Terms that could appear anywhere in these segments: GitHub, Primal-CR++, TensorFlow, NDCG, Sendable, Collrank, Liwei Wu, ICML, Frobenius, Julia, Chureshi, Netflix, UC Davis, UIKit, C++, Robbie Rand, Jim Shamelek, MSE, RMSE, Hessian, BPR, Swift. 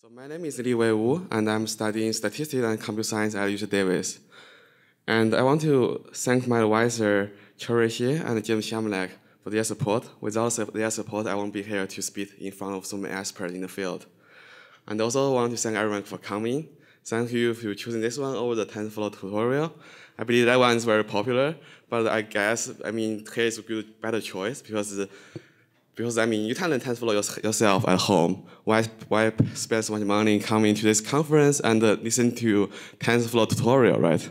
So my name is Liwei Wu, and I'm studying statistics and computer science at UC Davis. And I want to thank my advisor, Chureshi and Jim Shamelek, for their support. Without their support, I won't be here to speak in front of so many experts in the field. And also want to thank everyone for coming. Thank you for choosing this one over the TensorFlow tutorial. I believe that one is very popular, but I guess, here is a good, better choice because you can learn TensorFlow yourself at home. Why spend so much money coming to this conference and listen to TensorFlow tutorial, right?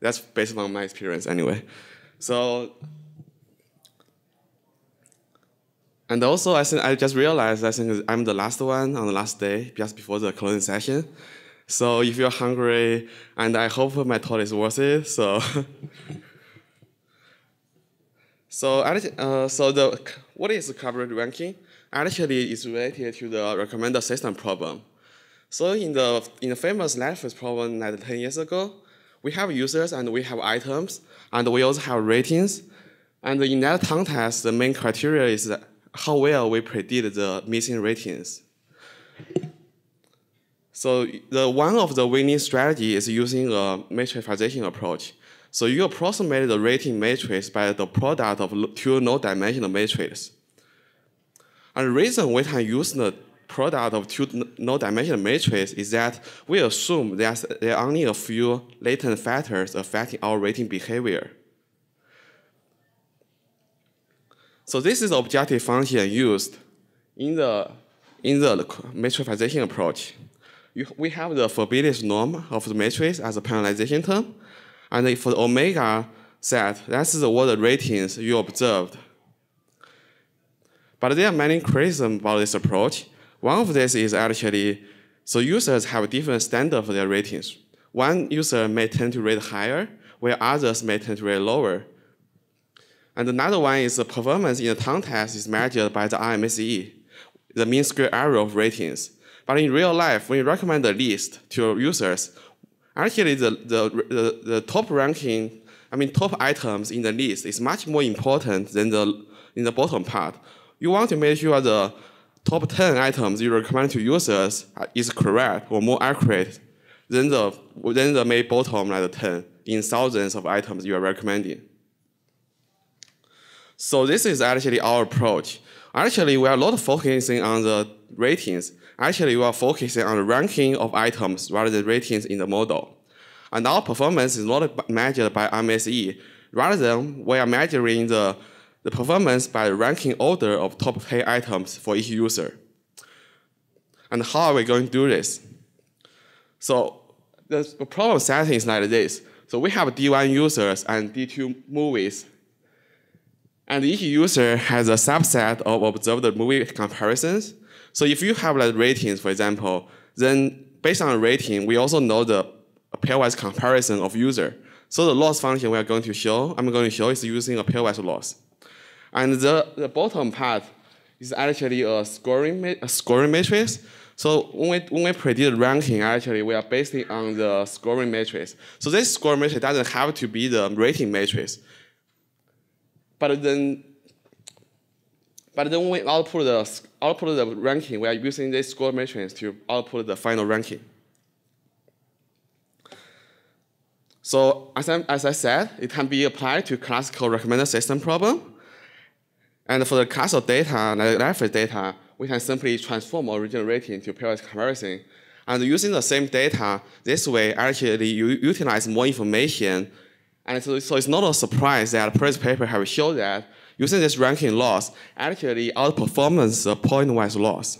That's based on my experience anyway. So, and also I just realized I'm the last one on the last day, just before the closing session. So if you're hungry, and I hope my talk is worth it, so. What is the coverage ranking? Actually, it's related to the recommender system problem. So in the famous Netflix problem like 10 years ago, we have users and we have items, and we also have ratings. And in that context, the main criteria is that how well we predict the missing ratings. So one of the winning strategy is using a matrixization approach. So you approximate the rating matrix by the product of two no-dimensional matrices. And the reason we can use the product of two no-dimensional matrices is that we assume that there are only a few latent factors affecting our rating behavior. So this is the objective function used in the matrixization approach. We have the Frobenius norm of the matrix as a penalization term. And for the omega set, that's what the ratings you observed. But there are many criticisms about this approach. One of this is actually, so users have different standards for their ratings. One user may tend to rate higher, where others may tend to rate lower. And another one is the performance in the context is measured by the RMSE, the mean square error of ratings. But in real life, when you recommend a list to users, actually the top ranking, top items in the list is much more important than in the bottom part. You want to make sure the top 10 items you recommend to users is correct or more accurate than the main bottom like the 10 in thousands of items you are recommending. So this is actually our approach. Actually, we are not focusing on the ratings. Actually, we are focusing on the ranking of items rather than ratings in the model. And our performance is not measured by MSE. Rather than we are measuring the performance by the ranking order of top 10 items for each user. And how are we going to do this? So the problem setting is like this. So we have D1 users and D2 movies. And each user has a subset of observed movie comparisons. So if you have like ratings, for example, then based on rating, we also know the pairwise comparison of user. So the loss function we are going to show, is using a pairwise loss. And the bottom part is actually a scoring matrix. So when we predict ranking, actually we are based on the scoring matrix. So this scoring matrix doesn't have to be the rating matrix. But then we output the ranking, we are using this score matrix to output the final ranking. So as I said, it can be applied to classical recommender system problem. And for the class of data, like reference data, we can simply transform original rating to pairwise comparison. And using the same data, this way actually you utilize more information. And so it's not a surprise that previous paper have shown that using this ranking loss actually outperforms the point-wise loss.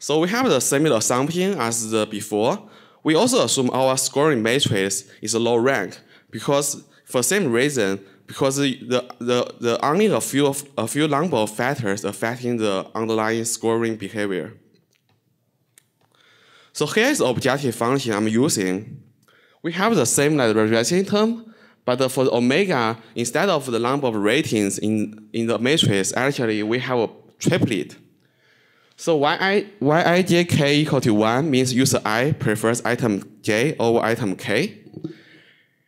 So we have the similar assumption as before. We also assume our scoring matrix is a low rank because for the same reason, because the only a few number of factors affecting the underlying scoring behavior. So here is the objective function I'm using. We have the same like regression term, but for the omega, instead of the number of ratings in the matrix, actually we have a triplet. So yijk equal to 1 means user I prefers item j over item k.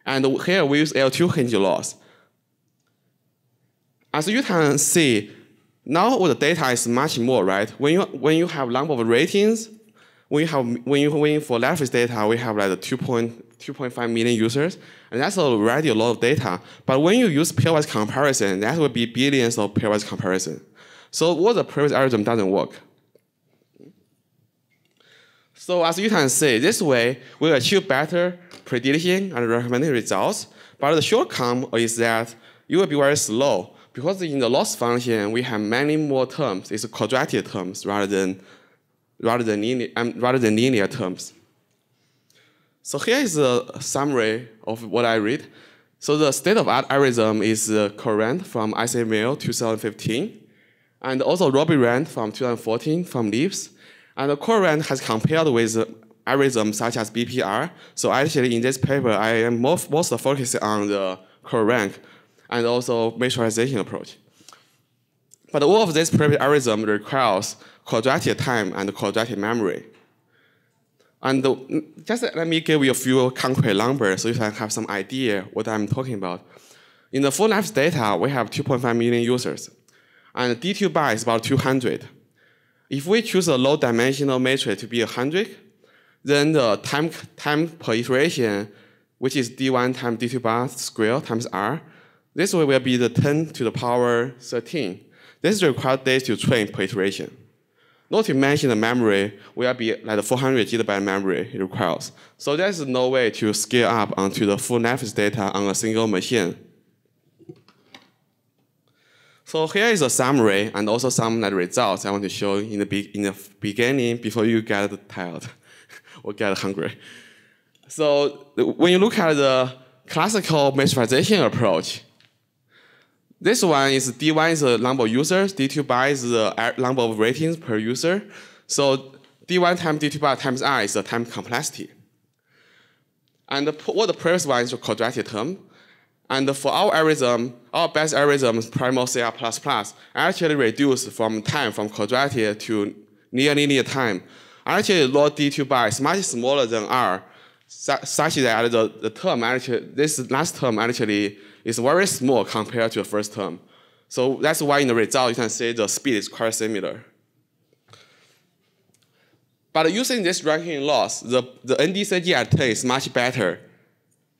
And here we use L2 hinge loss. As you can see, Now all the data is much more, right? When you have number of ratings, for Netflix data, we have like 2.5 million users, and that's already a lot of data. But when you use pairwise comparison, that would be billions of pairwise comparison. So what the previous algorithm doesn't work. So as you can see, this way we achieve better prediction and recommended results. But the shortcoming is that you will be very slow, because in the loss function we have many more terms. It's quadratic terms rather than linear terms. So here is a summary of what I read. So the state of art algorithm is Collrank from ICML 2015, and also Robbie Rand from 2014 from Leaps. And Collrank has compared with algorithms such as BPR. So actually in this paper, I am mostly focused on the Collrank and also miniaturization approach. But all of this previous algorithm requires quadratic time and quadratic memory. And just let me give you a few concrete numbers so you can have some idea what I'm talking about. In the full life data, we have 2.5 million users. And D2 bar is about 200. If we choose a low dimensional matrix to be 100, then the time per iteration, which is D1 times D2 bar squared times R, this way will be the 10 to the power 13. This requires days to train per iteration. Not to mention the memory will be like 400 gigabyte memory it requires. So there's no way to scale up onto the full Netflix data on a single machine. So here is a summary and also some results I want to show in the beginning before you get tired or get hungry. So when you look at the classical miniaturization approach, this one is D1 is the number of users, D2 bar is the number of ratings per user. So D1 times D2 bar times R is the time complexity. And what the previous one is a quadratic term. And for our algorithm, our best algorithm is Primal-CR++, actually reduced from time from quadratic to near linear time. Actually, low D2 bar is much smaller than R, such that the term actually, this last term actually is very small compared to the first term. So that's why in the result you can see the speed is quite similar. But using this ranking loss, the NDCG I take is much better.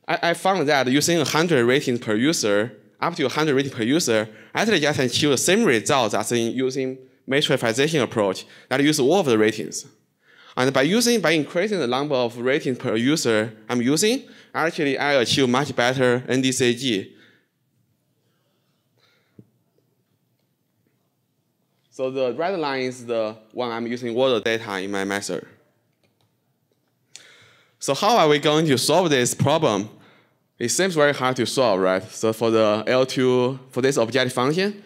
I found that using 100 ratings per user, up to 100 ratings per user, actually just achieve the same results as in using matrixization approach that use all of the ratings. And by increasing the number of ratings per user I'm using, actually I achieve much better NDCG. So the red line is the one I'm using all the data in my method. So how are we going to solve this problem? It seems very hard to solve, right? So for the L2, for this objective function,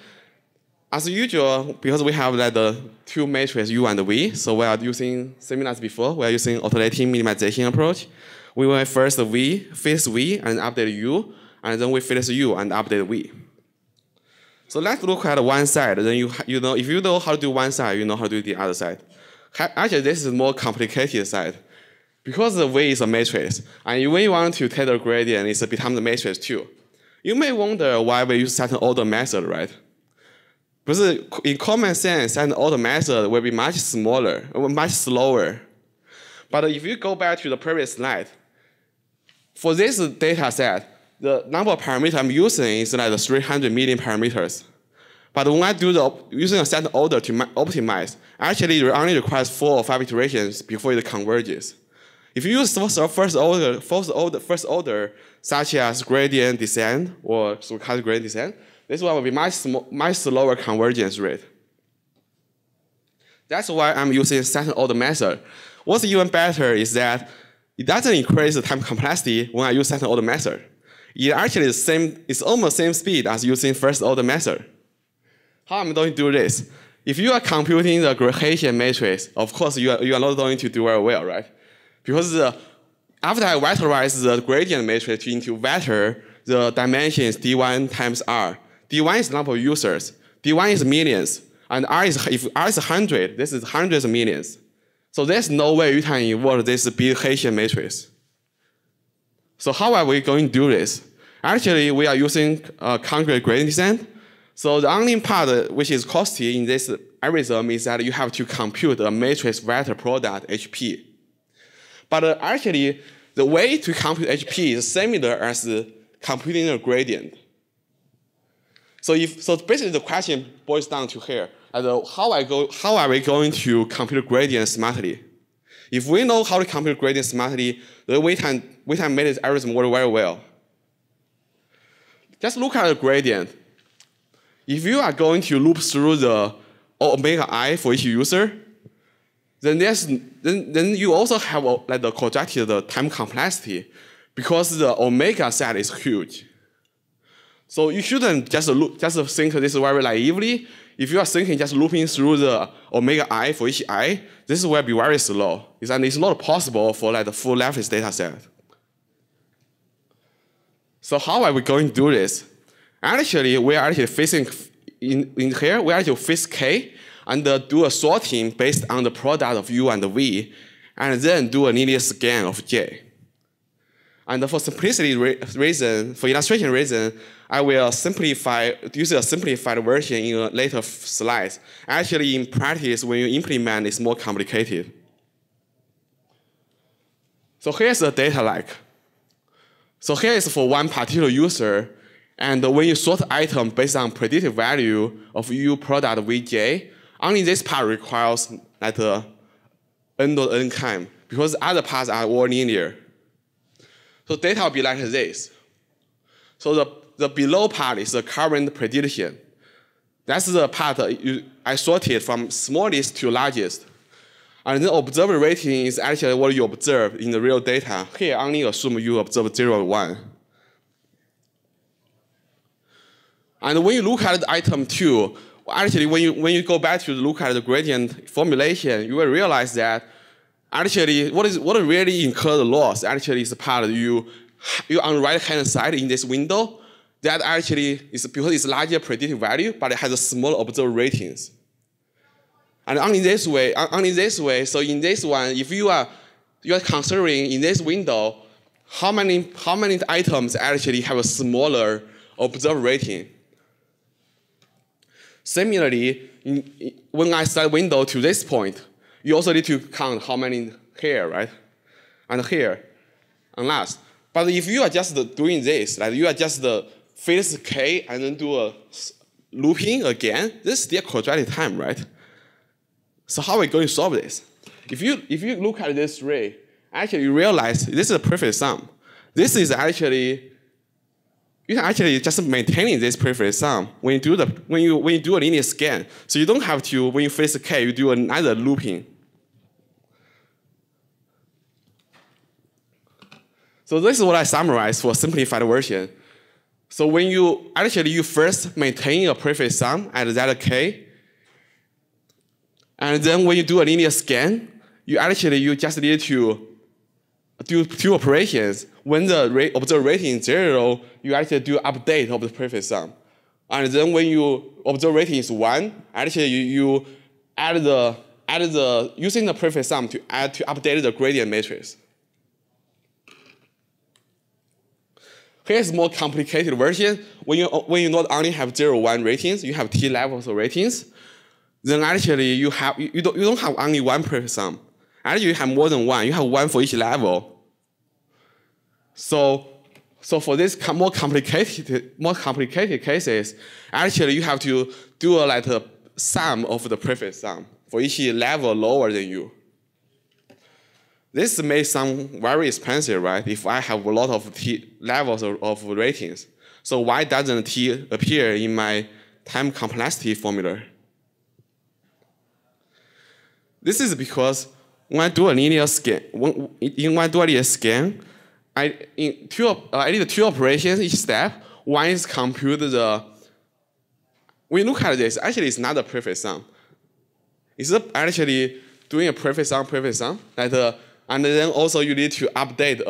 as usual, because we have like the two matrices U and V, so we are using, similar as before, we are using alternating minimization approach. We will first V, fix V, and update U, and then we fix U and update V. So let's look at one side, then you know, if you know how to do one side, you know how to do the other side. Actually, this is more complicated side, because the V is a matrix, and when you want to take the gradient, it becomes a matrix too. You may wonder why we use certain order method, right? Because in common sense, an order method will be much smaller, much slower. But if you go back to the previous slide, for this data set, the number of parameters I'm using is like 300 million parameters. But when I do using a certain order to optimize, actually it only requires 4 or 5 iterations before it converges. If you use first order, such as gradient descent or stochastic gradient descent, this one will be much slower convergence rate. That's why I'm using second order method. What's even better is that it doesn't increase the time complexity when I use second order method. It actually is it's almost same speed as using first order method. How am I going to do this? If you are computing the Grecian matrix, of course you are not going to do very well, right? Because after I vectorize the gradient matrix into vector, the dimension is D1 times R. D1 is the number of users, D1 is millions, and R is, if R is 100, this is hundreds of millions. So there's no way you can involve this big Hessian matrix. So how are we going to do this? Actually, we are using concrete gradient descent. So the only part which is costly in this algorithm is that you have to compute a matrix vector product, HP. But actually, the way to compute HP is similar as computing a gradient. So basically the question boils down to here. How are we going to compute gradient smartly? If we know how to compute gradient smartly, then we can make this algorithm work very well. Just look at the gradient. If you are going to loop through the omega I for each user, then you also have like the projected time complexity because the omega set is huge. So you shouldn't just think this very naively. If you are thinking just looping through the omega I for each I, this will be very slow. And it's not possible for like the full Netflix data set. So how are we going to do this? Actually, we are actually facing, in here, we are actually fix K and do a sorting based on the product of U and V, and then do a linear scan of J. And for simplicity reason, for illustration reason, I will simplify, use a simplified version in a later slides. Actually, in practice, when you implement, it's more complicated. So here's a data lake. So here is for one particular user, and when you sort item based on predicted value of U product Vj, only this part requires like n.n time, because other parts are all linear. So data will be like this. So the below part is the current prediction. That's the part I sorted from smallest to largest. And the observer rating is actually what you observe in the real data. Here, only assume you observe 0 and 1. And when you look at item 2, actually, when you go back to look at the gradient formulation, you will realize that actually, what really incurred the loss actually is the part you on the right-hand side in this window that actually is because it's larger predicted value, but it has a small observer ratings. And only this way, so in this one, if you are considering in this window, how many items actually have a smaller observed rating. Similarly, when I slide window to this point, you also need to count how many here, right? And here, and last. But if you are just doing this, like you are just fix K and then do a looping again, this is still quadratic time, right? So how are we going to solve this? If you look at this array, actually you realize this is a perfect sum. This is actually, you can actually just maintain this perfect sum when you do a linear scan. So you don't have to, when you face K, you do another looping. So this is what I summarized for a simplified version. So when you first maintain a perfect sum at that K, and then when you do a linear scan, you just need to do two operations. When the observed rating is 0, you actually do update of the perfect sum. And then when you observed rating is 1, actually you using the perfect sum to update the gradient matrix. Here's a more complicated version. When you not only have 0, 1 ratings, you have T levels of ratings. Then actually you don't have only one perfect sum. Actually you have more than one. You have one for each level. So for this more complicated cases, actually you have to do a sum of the perfect sum for each level lower than you. This may sound very expensive, right? If I have a lot of T levels of ratings, so why doesn't T appear in my time complexity formula? This is because when I do a linear scan, I did two operations each step. One is compute the. When you look at this, actually it's not a perfect sum. It's actually doing a perfect sum, and then also you need to update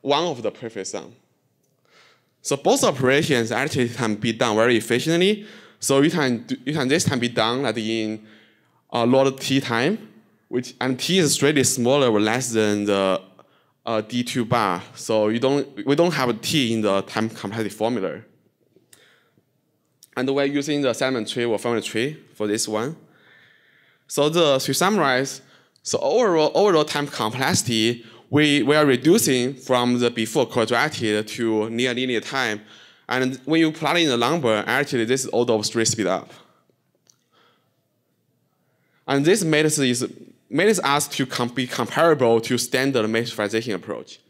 one of the perfect sum. So both operations actually can be done very efficiently. So this can be done in a lot of T time, and T is really smaller or less than the D2 bar. So we don't have a T in the time complexity formula. And we're using the segment tree or family tree for this one. So to summarize, so overall time complexity, we are reducing from the before quadratic to near linear time. And when you plug in the number, actually this is order of three speed up. And this made us to be comparable to standard matrixization approach.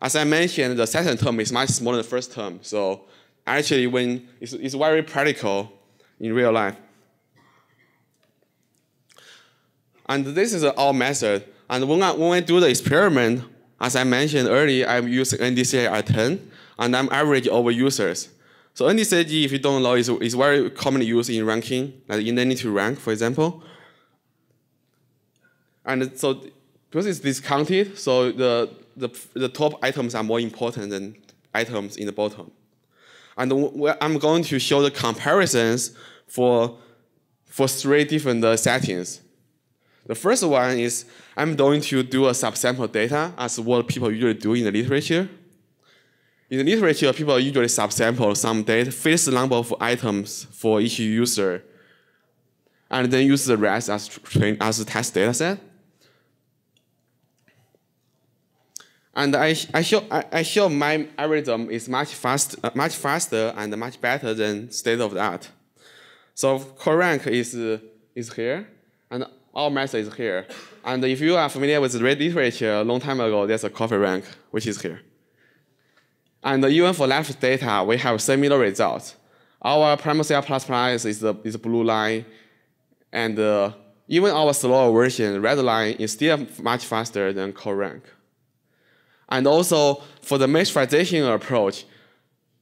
As I mentioned, the second term is much smaller than the first term. So actually, when it's very practical in real life. And this is our method. And when I do the experiment, as I mentioned earlier, I'm using NDCG at 10, and I'm average over users. So NDCG, if you don't know, is very commonly used in ranking, like in any to rank, for example. And so because it's discounted, so the top items are more important than items in the bottom. And I'm going to show the comparisons for three different settings. The first one is I'm going to do a subsample data as what people usually do in the literature. In the literature, people usually subsample some data, fixed number of items for each user, and then use the rest as a test data set. And I show my algorithm is much faster and much better than state of the art. So Collrank is here, and our method is here. And if you are familiar with the red literature, a long time ago, there's a Collrank, which is here. And even for left data, we have similar results. Our Primal-CR++ is the blue line, and even our slower version, red line, is still much faster than Collrank. And also, for the matrixization approach,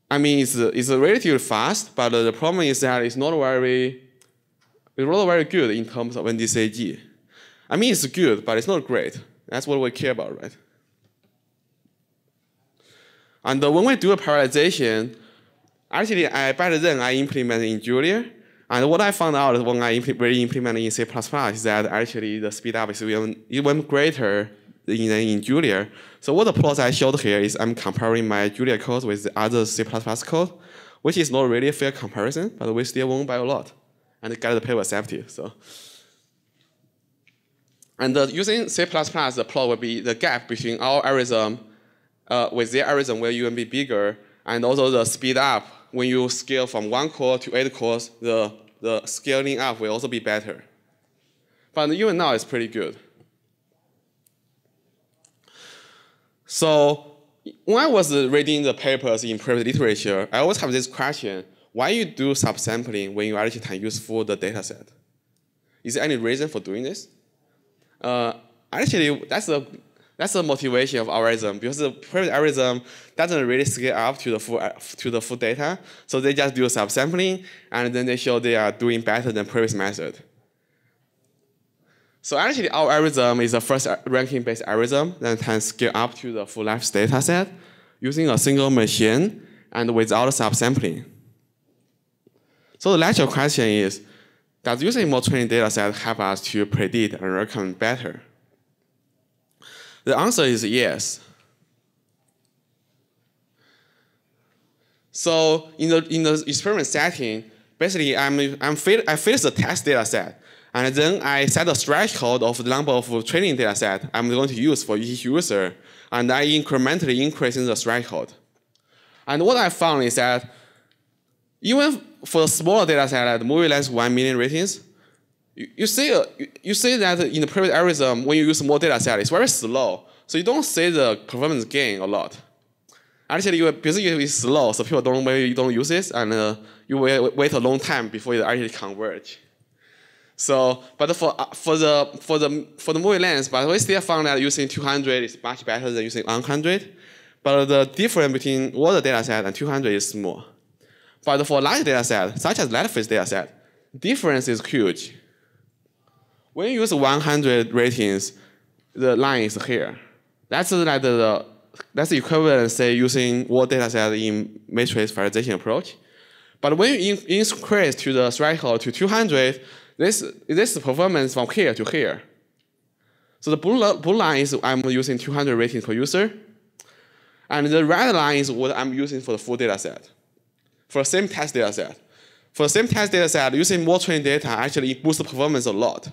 I mean, it's relatively fast, but the problem is that it's not very good in terms of NDCG. I mean, it's good, but it's not great. That's what we care about, right? And when we do a parallelization, actually, by then, I implemented in Julia. And what I found out when I implemented in C++ is that actually the speed up is even greater in Julia. So what the plots I showed here is I'm comparing my Julia code with the other C++ code, which is not really a fair comparison, but we still won by a lot. And got the paper accepted. So. And using C++, the plot will be the gap between our algorithm with their algorithm will even be bigger, and also the speed up. When you scale from 1 core to 8 cores, the scaling up will also be better. But even now, it's pretty good. So when I was reading the papers in previous literature, I always have this question, why you do subsampling when you actually can use full the data set? Is there any reason for doing this? Actually, that's the motivation of algorithm, because the previous algorithm doesn't really scale up to the full data, so they just do subsampling, and then they show they are doing better than previous method. So actually, our algorithm is the first ranking-based algorithm that can scale up to the full life data set using a single machine and without subsampling. So the lecture question is, does using more training data set help us to predict and recommend better? The answer is yes. So in the experiment setting, basically I fix the test data set. And then I set a threshold of the number of training data set I'm going to use for each user. And I incrementally increase in the threshold. And what I found is that even for a smaller data set, like movie length 1 million ratings, you see that in the previous algorithm, when you use more data set, it's very slow. So you don't see the performance gain a lot. Actually, because it's slow, so people don't use this, and you will wait a long time before it actually converges. So, but for the movie length, but we still found that using 200 is much better than using 100. But the difference between all the data set and 200 is small. But for large data set, such as Netflix data set, difference is huge. When you use 100 ratings, the line is here. That's like that's the equivalent, say, using all data set in matrix valorization approach. But when you increase to the threshold to 200. This performance from here to here. So the blue line is I'm using 200 ratings per user. And the red line is what I'm using for the full data set, for the same test data set. For the same test data set, using more training data actually boosts the performance a lot.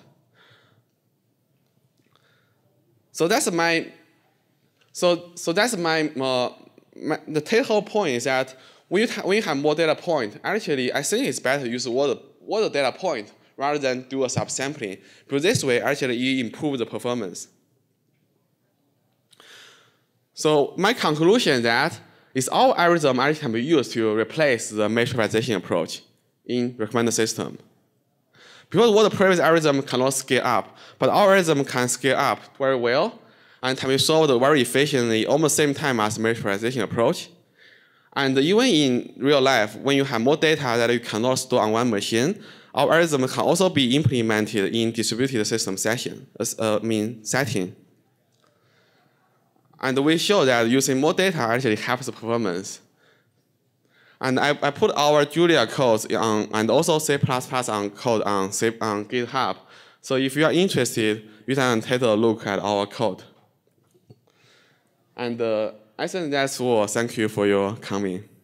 So that's my, the take-home point is that when you have more data point, actually I think it's better to use all the data point rather than do a subsampling. Because this way, actually you improve the performance. So my conclusion is that our algorithm actually can be used to replace the matrixization approach in recommender system. Because what the previous algorithm cannot scale up, but our algorithm can scale up very well, and can be solved very efficiently, almost same time as the matrixization approach. And even in real life, when you have more data that you cannot store on one machine, our algorithm can also be implemented in distributed system setting. And we show that using more data actually helps the performance. And I put our Julia code on, and also C++ on code on GitHub. So if you are interested, you can take a look at our code. And I think that's all. Thank you for your coming.